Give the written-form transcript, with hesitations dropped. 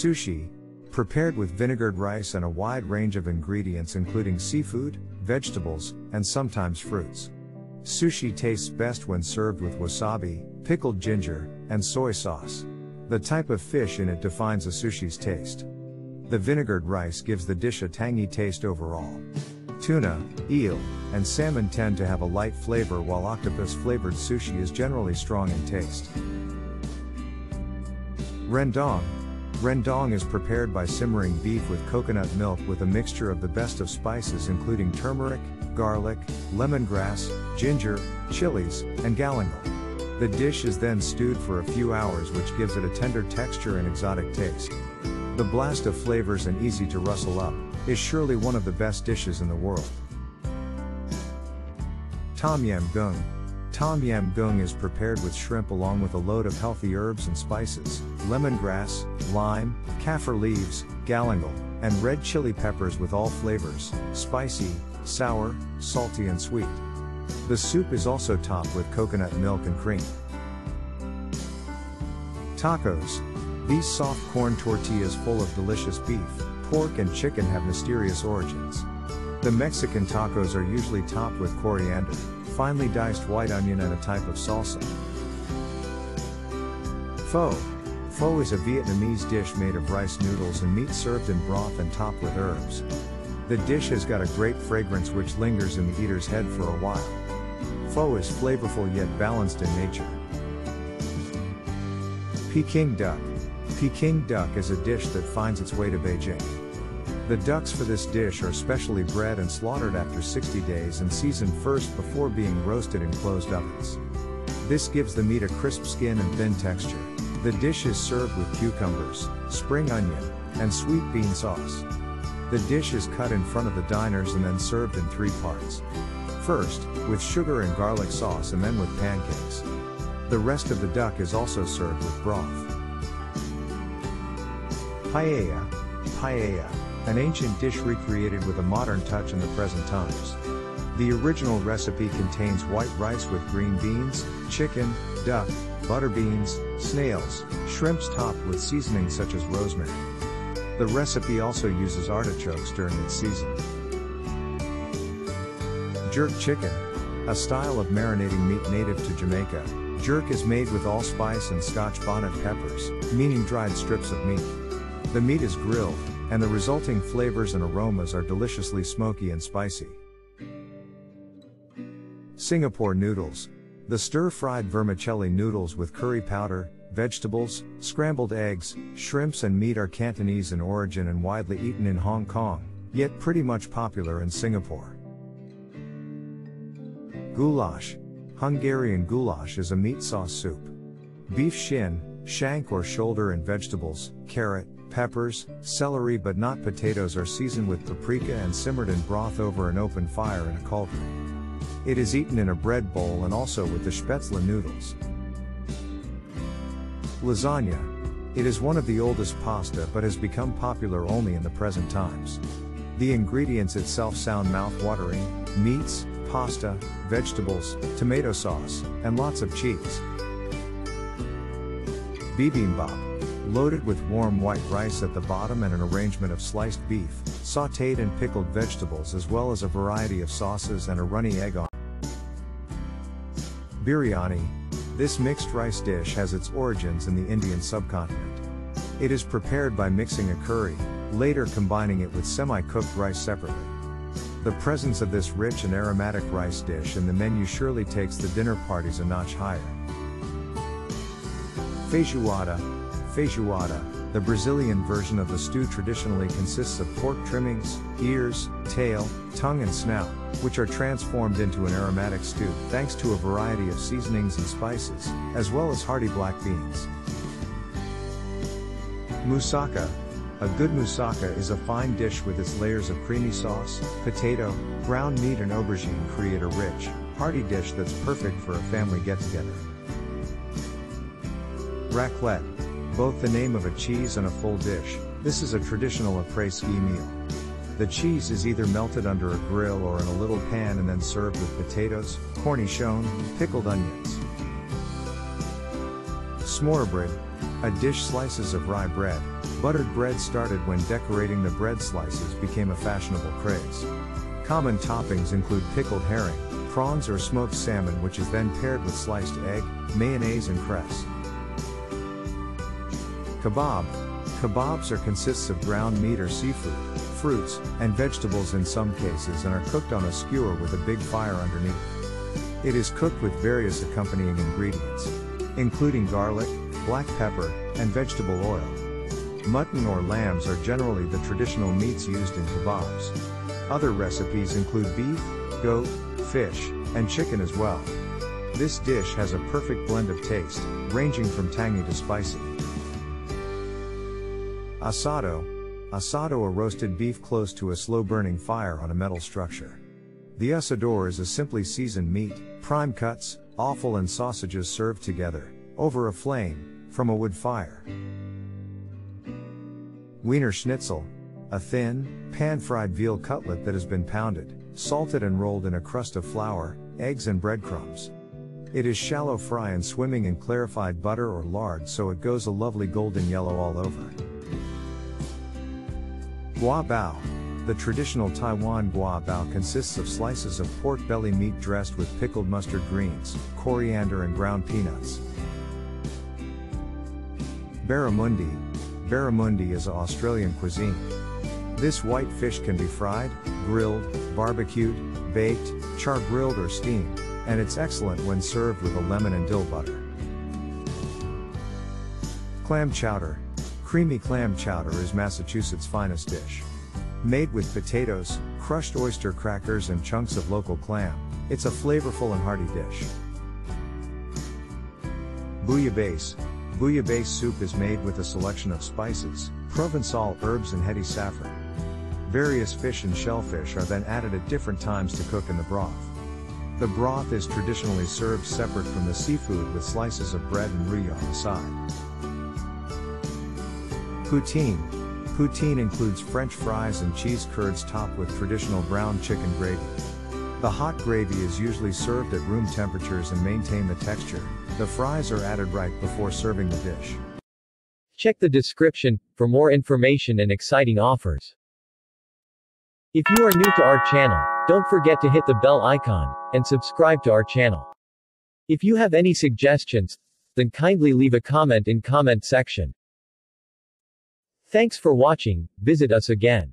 Sushi, prepared with vinegared rice and a wide range of ingredients including seafood, vegetables, and sometimes fruits. Sushi tastes best when served with wasabi, pickled ginger, and soy sauce. The type of fish in it defines a sushi's taste. The vinegared rice gives the dish a tangy taste overall. Tuna, eel, and salmon tend to have a light flavor, while octopus-flavored sushi is generally strong in taste. Rendang. Rendang is prepared by simmering beef with coconut milk with a mixture of the best of spices including turmeric, garlic, lemongrass, ginger, chilies, and galangal. The dish is then stewed for a few hours, which gives it a tender texture and exotic taste. The blast of flavors and easy to rustle up is surely one of the best dishes in the world. Tom Yam Gung. Tom Yam Gung is prepared with shrimp along with a load of healthy herbs and spices, lemongrass, lime, kaffir leaves, galangal, and red chili peppers with all flavors, spicy, sour, salty and sweet. The soup is also topped with coconut milk and cream. Tacos. These soft corn tortillas full of delicious beef, pork and chicken have mysterious origins. The Mexican tacos are usually topped with coriander, finely diced white onion and a type of salsa. Pho. Pho is a Vietnamese dish made of rice noodles and meat served in broth and topped with herbs. The dish has got a great fragrance which lingers in the eater's head for a while. Pho is flavorful yet balanced in nature. Peking duck. Peking duck is a dish that finds its way to Beijing. The ducks for this dish are specially bred and slaughtered after 60 days and seasoned first before being roasted in closed ovens. This gives the meat a crisp skin and thin texture. The dish is served with cucumbers, spring onion, and sweet bean sauce. The dish is cut in front of the diners and then served in three parts. First, with sugar and garlic sauce, and then with pancakes. The rest of the duck is also served with broth. Paella. Paella, an ancient dish recreated with a modern touch in the present times. The original recipe contains white rice with green beans, chicken, duck, butter beans, snails, shrimps topped with seasonings such as rosemary. The recipe also uses artichokes during its season. Jerk chicken. A style of marinating meat native to Jamaica, jerk is made with allspice and scotch bonnet peppers, meaning dried strips of meat. The meat is grilled, and the resulting flavors and aromas are deliciously smoky and spicy. Singapore noodles. The stir-fried vermicelli noodles with curry powder, vegetables, scrambled eggs, shrimps and meat are Cantonese in origin and widely eaten in Hong Kong, yet pretty much popular in Singapore. Goulash. Hungarian goulash is a meat sauce soup. Beef shin, shank or shoulder and vegetables, carrot, peppers, celery but not potatoes are seasoned with paprika and simmered in broth over an open fire in a cauldron. It is eaten in a bread bowl and also with the spätzle noodles. Lasagna. It is one of the oldest pasta but has become popular only in the present times. The ingredients itself sound mouth-watering: meats, pasta, vegetables, tomato sauce, and lots of cheese. Bibimbap. Loaded with warm white rice at the bottom and an arrangement of sliced beef, sautéed and pickled vegetables as well as a variety of sauces and a runny egg on. Biryani. This mixed rice dish has its origins in the Indian subcontinent. It is prepared by mixing a curry, later combining it with semi-cooked rice separately. The presence of this rich and aromatic rice dish in the menu surely takes the dinner parties a notch higher. Feijoada. Feijoada, the Brazilian version of the stew, traditionally consists of pork trimmings, ears, tail, tongue and snout, which are transformed into an aromatic stew thanks to a variety of seasonings and spices, as well as hearty black beans. Moussaka. A good moussaka is a fine dish with its layers of creamy sauce, potato, ground meat and aubergine create a rich, hearty dish that's perfect for a family get-together. Raclette. Both the name of a cheese and a full dish, this is a traditional après-ski meal. The cheese is either melted under a grill or in a little pan and then served with potatoes, cornichon, pickled onions. Smorbrod. A dish slices of rye bread, Buttered bread started when decorating the bread slices became a fashionable craze. Common toppings include pickled herring, prawns or smoked salmon, which is then paired with sliced egg, mayonnaise and cress. Kebab. Kebabs consists of ground meat or seafood, fruits, and vegetables in some cases, and are cooked on a skewer with a big fire underneath. It is cooked with various accompanying ingredients, including garlic, black pepper, and vegetable oil. Mutton or lambs are generally the traditional meats used in kebabs. Other recipes include beef, goat, fish, and chicken as well. This dish has a perfect blend of taste, ranging from tangy to spicy. Asado. Asado, a roasted beef close to a slow-burning fire on a metal structure. The asador is a simply seasoned meat, prime cuts, offal and sausages served together, over a flame, from a wood fire. Wiener schnitzel. A thin, pan-fried veal cutlet that has been pounded, salted and rolled in a crust of flour, eggs and breadcrumbs. It is shallow fry and swimming in clarified butter or lard, so it goes a lovely golden yellow all over. Gua Bao. The traditional Taiwan Gua Bao consists of slices of pork belly meat dressed with pickled mustard greens, coriander and ground peanuts. Barramundi. Barramundi is Australian cuisine. This white fish can be fried, grilled, barbecued, baked, char-grilled or steamed, and it's excellent when served with a lemon and dill butter. Clam chowder. Creamy clam chowder is Massachusetts' finest dish. Made with potatoes, crushed oyster crackers and chunks of local clam, it's a flavorful and hearty dish. Bouillabaisse. Bouillabaisse soup is made with a selection of spices, Provençal herbs and heady saffron. Various fish and shellfish are then added at different times to cook in the broth. The broth is traditionally served separate from the seafood with slices of bread and rouille on the side. Poutine. Poutine includes French fries and cheese curds topped with traditional brown chicken gravy. The hot gravy is usually served at room temperatures and maintain the texture. The fries are added right before serving the dish. Check the description for more information and exciting offers. If you are new to our channel, don't forget to hit the bell icon and subscribe to our channel. If you have any suggestions, then kindly leave a comment in comment section. Thanks for watching. Visit us again.